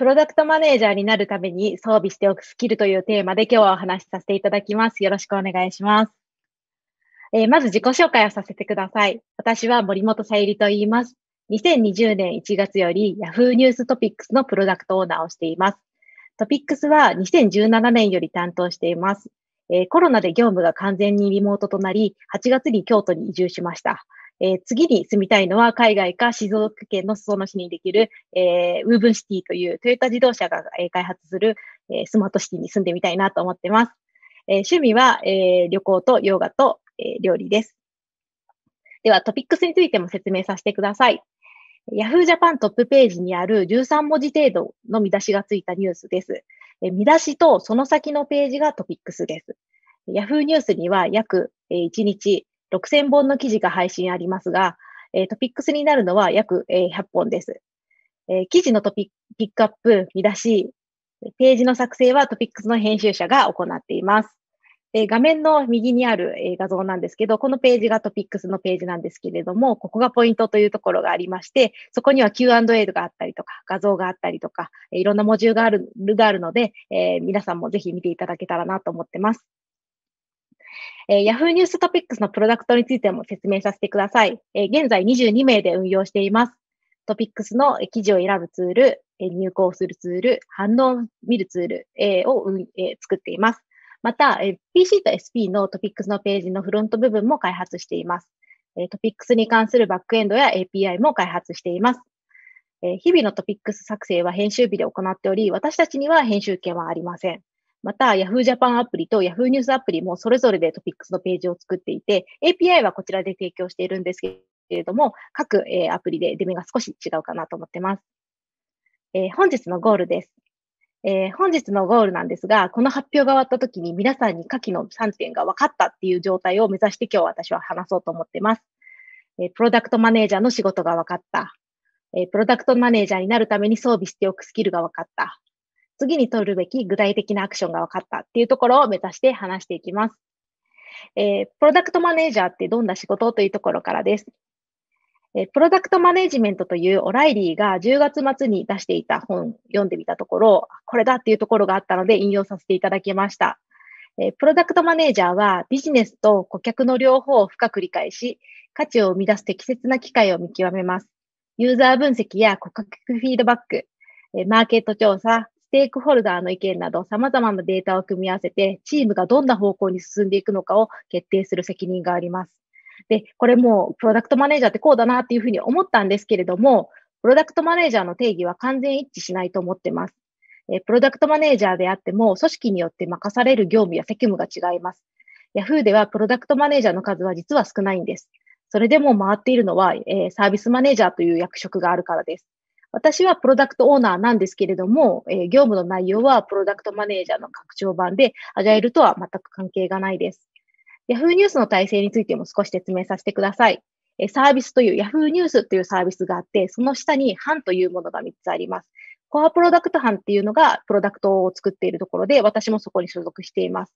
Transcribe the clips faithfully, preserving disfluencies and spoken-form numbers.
プロダクトマネージャーになるために装備しておくスキルというテーマで今日はお話しさせていただきます。よろしくお願いします。えー、まず自己紹介をさせてください。私は森本さゆりと言います。にせんにじゅうねんいちがつより Yahoo ニューストピックスのプロダクトオーナーをしています。トピックスはにせんじゅうななねんより担当しています。えー、コロナで業務が完全にリモートとなり、はちがつに京都に移住しました。えー、次に住みたいのは海外か静岡県の裾野市にできる、えー、ウーブンシティというトヨタ自動車が開発する、えー、スマートシティに住んでみたいなと思ってます。えー、趣味は、えー、旅行とヨガと、えー、料理です。ではトピックスについても説明させてください。Yahoo Japan トップページにあるじゅうさんもじ程度の見出しがついたニュースです。え見出しとその先のページがトピックスです。Yahoo ニュースには約いちにちろくせんぼんの記事が配信ありますが、トピックスになるのは約ひゃっぽんです。記事のトピックアップ、見出し、ページの作成はトピックスの編集者が行っています。画面の右にある画像なんですけど、このページがトピックスのページなんですけれども、ここがポイントというところがありまして、そこには キューアンドエー があったりとか、画像があったりとか、いろんなモジュールがある、があるので、えー、皆さんもぜひ見ていただけたらなと思ってます。えー、Yahoo ニューストピックスのプロダクトについても説明させてください。えー、現在にじゅうにめいで運用しています。トピックスの記事を選ぶツール、入稿するツール、反応を見るツール、えー、を、えー、作っています。また、ピーシー と エスピー のトピックスのページのフロント部分も開発しています。トピックスに関するバックエンドや エーピーアイ も開発しています。日々のトピックス作成は編集日で行っており、私たちには編集権はありません。また、Yahoo Japan アプリと Yahoo ニュースアプリもそれぞれでトピックスのページを作っていて、エーピーアイ はこちらで提供しているんですけれども、各アプリで出目が少し違うかなと思ってます。本日のゴールです。えー、本日のゴールなんですが、この発表が終わった時に皆さんに下記のさんてんが分かったっていう状態を目指して今日私は話そうと思ってます。えー、プロダクトマネージャーの仕事が分かった、えー。プロダクトマネージャーになるために装備しておくスキルが分かった。次に取るべき具体的なアクションが分かったっていうところを目指して話していきます。えー、プロダクトマネージャーってどんな仕事というところからです。プロダクトマネジメントというオライリーがじゅうがつまつに出していた本を読んでみたところ、これだっていうところがあったので引用させていただきました。プロダクトマネージャーはビジネスと顧客の両方を深く理解し、価値を生み出す適切な機会を見極めます。ユーザー分析や顧客フィードバック、マーケット調査、ステークホルダーの意見など様々なデータを組み合わせて、チームがどんな方向に進んでいくのかを決定する責任があります。で、これもプロダクトマネージャーってこうだなっていうふうに思ったんですけれども、プロダクトマネージャーの定義は完全一致しないと思ってます。え、プロダクトマネージャーであっても、組織によって任される業務や責務が違います。Yahoo ではプロダクトマネージャーの数は実は少ないんです。それでも回っているのは、えー、サービスマネージャーという役職があるからです。私はプロダクトオーナーなんですけれども、えー、業務の内容はプロダクトマネージャーの拡張版で、アジャイルとは全く関係がないです。Yahoo ニュースの体制についても少し説明させてください。サービスという Yahoo ニュースというサービスがあって、その下に班というものがみっつあります。コアプロダクト班っていうのがプロダクトを作っているところで、私もそこに所属しています。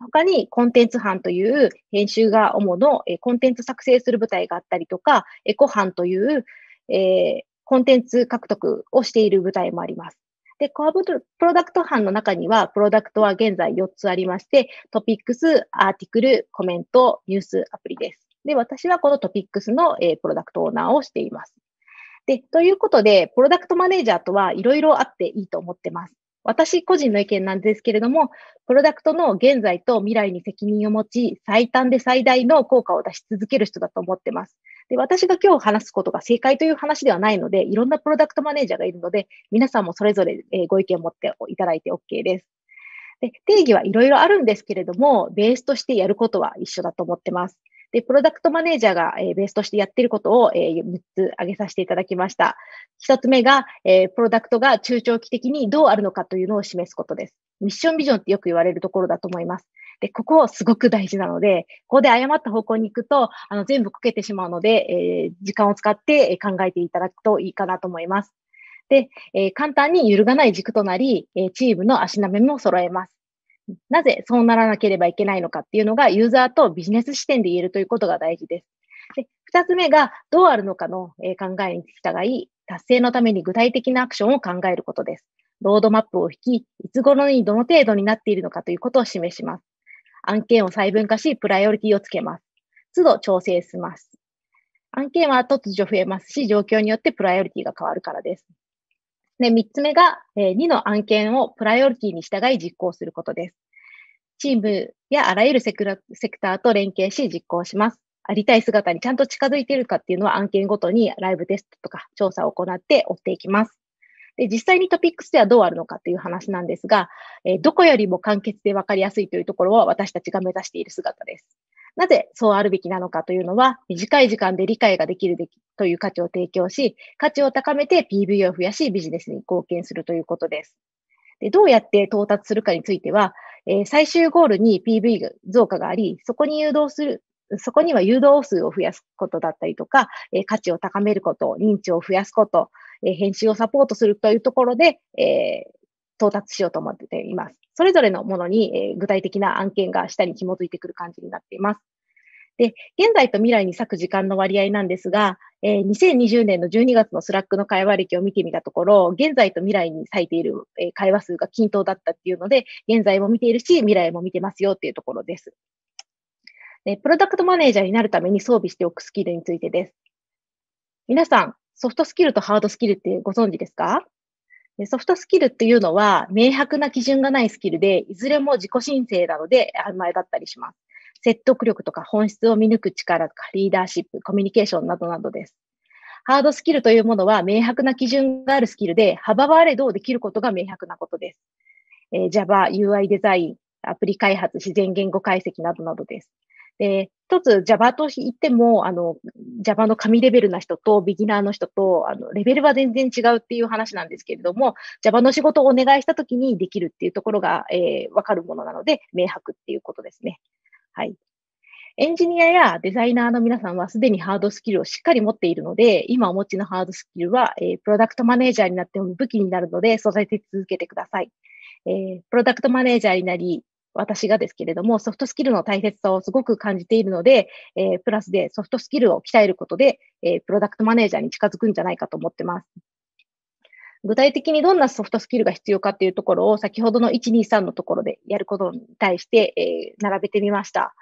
他にコンテンツ班という編集が主のコンテンツ作成する部隊があったりとか、エコ班という、えー、コンテンツ獲得をしている部隊もあります。で、コアプロダクト班の中には、プロダクトは現在よっつありまして、トピックス、アーティクル、コメント、ニュース、アプリです。で、私はこのトピックスの、えー、プロダクトオーナーをしています。で、ということで、プロダクトマネージャーとはいろいろあっていいと思ってます。私個人の意見なんですけれども、プロダクトの現在と未来に責任を持ち、最短で最大の効果を出し続ける人だと思ってます。で、私が今日話すことが正解という話ではないので、いろんなプロダクトマネージャーがいるので、皆さんもそれぞれご意見を持っていただいて OK です。で、定義はいろいろあるんですけれども、ベースとしてやることは一緒だと思ってます。で、プロダクトマネージャーがベースとしてやっていることをみっつ挙げさせていただきました。ひとつめが、プロダクトが中長期的にどうあるのかというのを示すことです。ミッションビジョンってよく言われるところだと思います。で、ここすごく大事なので、ここで誤った方向に行くと、あの、全部こけてしまうので、えー、時間を使って考えていただくといいかなと思います。で、えー、簡単に揺るがない軸となり、チームの足並みも揃えます。なぜそうならなければいけないのかっていうのがユーザーとビジネス視点で言えるということが大事です。で、二つ目がどうあるのかの考えに従い、達成のために具体的なアクションを考えることです。ロードマップを引き、いつ頃にどの程度になっているのかということを示します。案件を細分化し、プライオリティをつけます。都度調整します。案件は突如増えますし、状況によってプライオリティが変わるからです。で、みっつめがにの案件をプライオリティに従い実行することです。チームやあらゆるセクラ、セクターと連携し実行します。ありたい姿にちゃんと近づいているかっていうのは案件ごとにライブテストとか調査を行って追っていきます。で、実際にトピックスではどうあるのかという話なんですが、えー、どこよりも簡潔で分かりやすいというところを私たちが目指している姿です。なぜそうあるべきなのかというのは、短い時間で理解ができるべきという価値を提供し、価値を高めて ピーブイ を増やし、ビジネスに貢献するということです。で、どうやって到達するかについては、えー、最終ゴールに ピーブイ 増加があり、そこに誘導する、そこには誘導数を増やすことだったりとか、えー、価値を高めること、認知を増やすこと、えー、編集をサポートするというところで、えー、到達しようと思っています。それぞれのものに、えー、具体的な案件が下に紐づいてくる感じになっています。で、現在と未来に割く時間の割合なんですが、えー、にせんにじゅうねんのじゅうにがつのスラックの会話歴を見てみたところ、現在と未来に割いている、えー、会話数が均等だったっていうので、現在も見ているし、未来も見てますよっていうところです。で、プロダクトマネージャーになるために装備しておくスキルについてです。皆さん、ソフトスキルとハードスキルってご存知ですか？ソフトスキルっていうのは、明白な基準がないスキルで、いずれも自己申請などで曖昧だったりします。説得力とか本質を見抜く力とか、リーダーシップ、コミュニケーションなどなどです。ハードスキルというものは、明白な基準があるスキルで、幅はあれどできることが明白なことです。えー、Java、ユーアイ デザイン、アプリ開発、自然言語解析などなどです。で、一つ Java と言っても、あの、Java の神レベルな人と、ビギナーの人と、あの、レベルは全然違うっていう話なんですけれども、Java の仕事をお願いしたときにできるっていうところが、えー、わかるものなので、明白っていうことですね。はい。エンジニアやデザイナーの皆さんはすでにハードスキルをしっかり持っているので、今お持ちのハードスキルは、えー、プロダクトマネージャーになっても武器になるので、育て続けてください。えー、プロダクトマネージャーになり、私がですけれども、ソフトスキルの大切さをすごく感じているので、えー、プラスでソフトスキルを鍛えることで、えー、プロダクトマネージャーに近づくんじゃないかと思ってます。具体的にどんなソフトスキルが必要かっていうところを、先ほどのいち、に、さんのところでやることに対して、えー、並べてみました、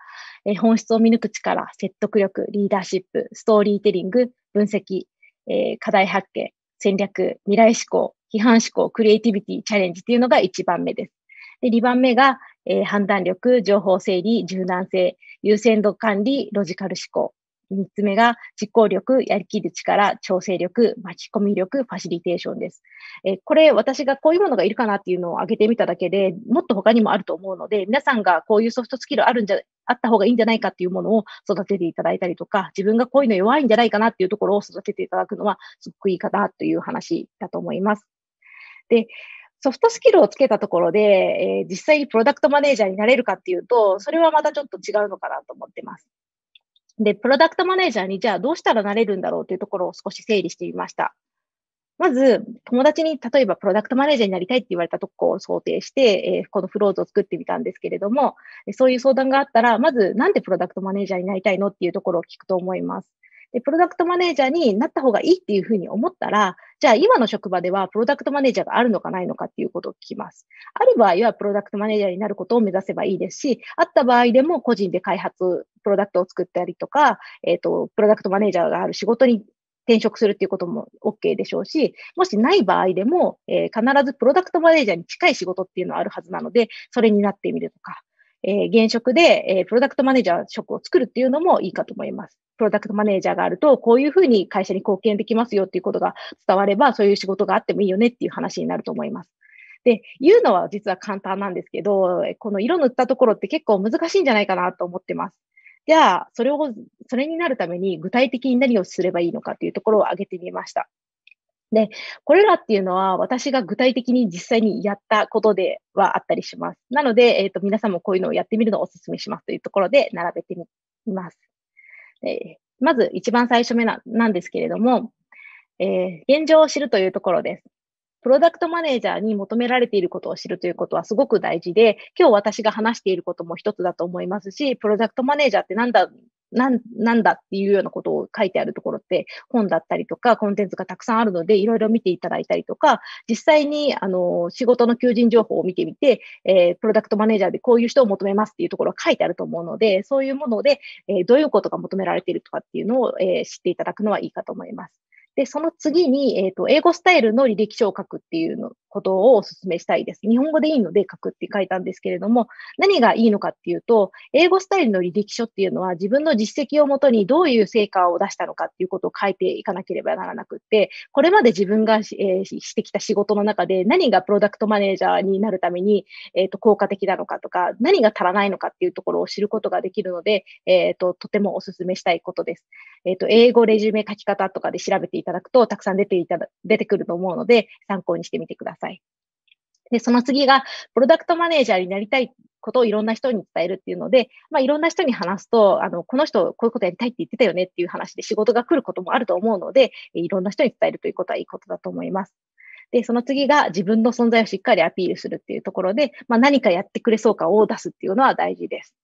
えー。本質を見抜く力、説得力、リーダーシップ、ストーリーテリング、分析、えー、課題発見、戦略、未来思考、批判思考、クリエイティビティ、チャレンジっていうのがいちばんめです。で、にばんめが、えー、判断力、情報整理、柔軟性、優先度管理、ロジカル思考。みっつめが実行力、やりきる力、調整力、巻き込み力、ファシリテーションです。えー、これ、私がこういうものがいるかなっていうのを挙げてみただけで、もっと他にもあると思うので、皆さんがこういうソフトスキルあるんじゃ、あった方がいいんじゃないかっていうものを育てていただいたりとか、自分がこういうの弱いんじゃないかなっていうところを育てていただくのは、すごくいいかなという話だと思います。で、ソフトスキルをつけたところで、えー、実際にプロダクトマネージャーになれるかっていうと、それはまたちょっと違うのかなと思ってます。で、プロダクトマネージャーにじゃあどうしたらなれるんだろうというところを少し整理してみました。まず、友達に例えばプロダクトマネージャーになりたいって言われたところを想定して、えー、このフローズを作ってみたんですけれども、そういう相談があったら、まずなんでプロダクトマネージャーになりたいのっていうところを聞くと思います。で、プロダクトマネージャーになった方がいいっていうふうに思ったら、じゃあ今の職場ではプロダクトマネージャーがあるのかないのかっていうことを聞きます。ある場合はプロダクトマネージャーになることを目指せばいいですし、あった場合でも個人で開発、プロダクトを作ったりとか、えっと、プロダクトマネージャーがある仕事に転職するっていうことも OK でしょうし、もしない場合でも、えー、必ずプロダクトマネージャーに近い仕事っていうのはあるはずなので、それになってみるとか。えー、現職で、えー、プロダクトマネージャー職を作るっていうのもいいかと思います。プロダクトマネージャーがあると、こういうふうに会社に貢献できますよっていうことが伝われば、そういう仕事があってもいいよねっていう話になると思います。で、言うのは実は簡単なんですけど、この色塗ったところって結構難しいんじゃないかなと思ってます。じゃあ、それを、それになるために具体的に何をすればいいのかっていうところを挙げてみました。で、これらっていうのは私が具体的に実際にやったことではあったりします。なので、えっと、皆さんもこういうのをやってみるのをお勧めしますというところで並べてみます。えー、まず一番最初目な、なんですけれども、えー、現状を知るというところです。プロダクトマネージャーに求められていることを知るということはすごく大事で、今日私が話していることも一つだと思いますし、プロダクトマネージャーってなんだなん、なんだっていうようなことを書いてあるところって本だったりとかコンテンツがたくさんあるのでいろいろ見ていただいたりとか、実際にあの仕事の求人情報を見てみて、えー、プロダクトマネージャーでこういう人を求めますっていうところが書いてあると思うので、そういうもので、えー、どういうことが求められているとかっていうのを、えー、知っていただくのはいいかと思います。で、その次に、えっと、英語スタイルの履歴書を書くっていうのことをお勧めしたいです。日本語でいいので書くって書いたんですけれども、何がいいのかっていうと、英語スタイルの履歴書っていうのは自分の実績をもとにどういう成果を出したのかっていうことを書いていかなければならなくって、これまで自分が、えー、してきた仕事の中で何がプロダクトマネージャーになるために、えっと、効果的なのかとか、何が足らないのかっていうところを知ることができるので、えっと、とてもお勧めしたいことです。えっと、英語レジュメ書き方とかで調べていいただくとたくさん出ていただ、出てくると思うので参考にしてみてください。で、その次がプロダクトマネージャーになりたいことをいろんな人に伝えるっていうので、まあ、いろんな人に話すと、あの、この人こういうことやりたいって言ってたよねっていう話で仕事が来ることもあると思うので、いろんな人に伝えるということはいいことだと思います。で、その次が自分の存在をしっかりアピールするっていうところで、まあ、何かやってくれそうかを出すっていうのは大事です。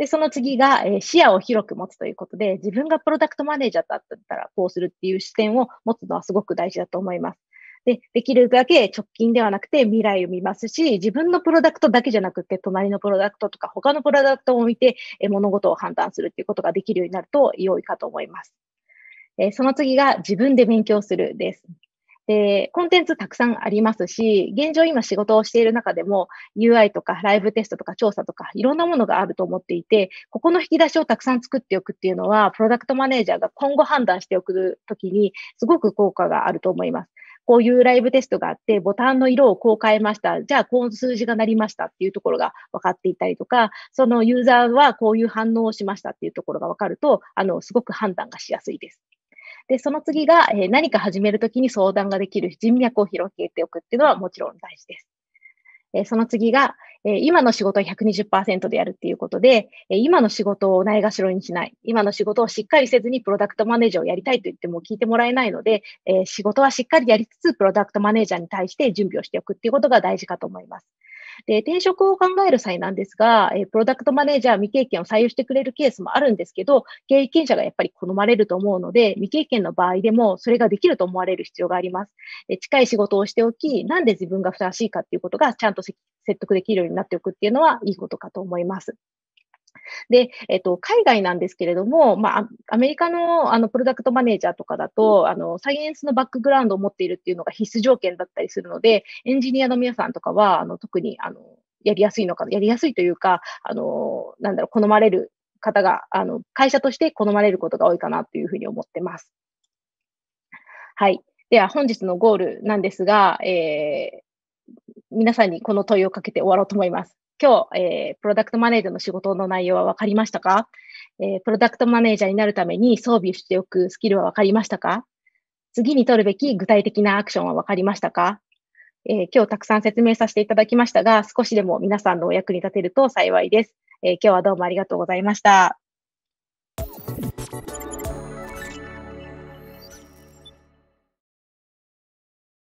で、その次が、えー、視野を広く持つということで、自分がプロダクトマネージャーだったらこうするっていう視点を持つのはすごく大事だと思います。で、できるだけ直近ではなくて未来を見ますし、自分のプロダクトだけじゃなくて、隣のプロダクトとか他のプロダクトを見て、えー、物事を判断するっていうことができるようになると良いかと思います。えー、その次が自分で勉強するです。で、コンテンツたくさんありますし、現状今仕事をしている中でも ユーアイ とかライブテストとか調査とかいろんなものがあると思っていて、ここの引き出しをたくさん作っておくっていうのは、プロダクトマネージャーが今後判断しておくときにすごく効果があると思います。こういうライブテストがあって、ボタンの色をこう変えました。じゃあ、この数字が鳴りましたっていうところが分かっていたりとか、そのユーザーはこういう反応をしましたっていうところが分かると、あの、すごく判断がしやすいです。で、その次が、えー、何か始めるときに相談ができる人脈を広げておくっていうのはもちろん大事です。えー、その次が、えー、今の仕事を ひゃくにじゅっパーセント でやるっていうことで、えー、今の仕事をないがしろにしない。今の仕事をしっかりせずにプロダクトマネージャーをやりたいと言っても聞いてもらえないので、えー、仕事はしっかりやりつつ、プロダクトマネージャーに対して準備をしておくっていうことが大事かと思います。で、転職を考える際なんですが、えー、プロダクトマネージャー未経験を採用してくれるケースもあるんですけど、経験者がやっぱり好まれると思うので、未経験の場合でもそれができると思われる必要があります。えー、近い仕事をしておき、なんで自分がふさわしいかっていうことがちゃんと説得できるようになっておくっていうのはいいことかと思います。で、えっと、海外なんですけれども、まあ、アメリカの、あの、プロダクトマネージャーとかだと、あの、サイエンスのバックグラウンドを持っているっていうのが必須条件だったりするので、エンジニアの皆さんとかは、あの、特に、あの、やりやすいのか、やりやすいというか、あの、なんだろう、好まれる方が、あの、会社として好まれることが多いかなというふうに思ってます。はい。では、本日のゴールなんですが、えー、皆さんにこの問いをかけて終わろうと思います。今日、えー、プロダクトマネージャーの仕事の内容は分かりましたか？えー、プロダクトマネージャーになるために装備しておくスキルは分かりましたか？次に取るべき具体的なアクションは分かりましたか？えー、今日たくさん説明させていただきましたが、少しでも皆さんのお役に立てると幸いです。えー、今日はどうもありがとうございました。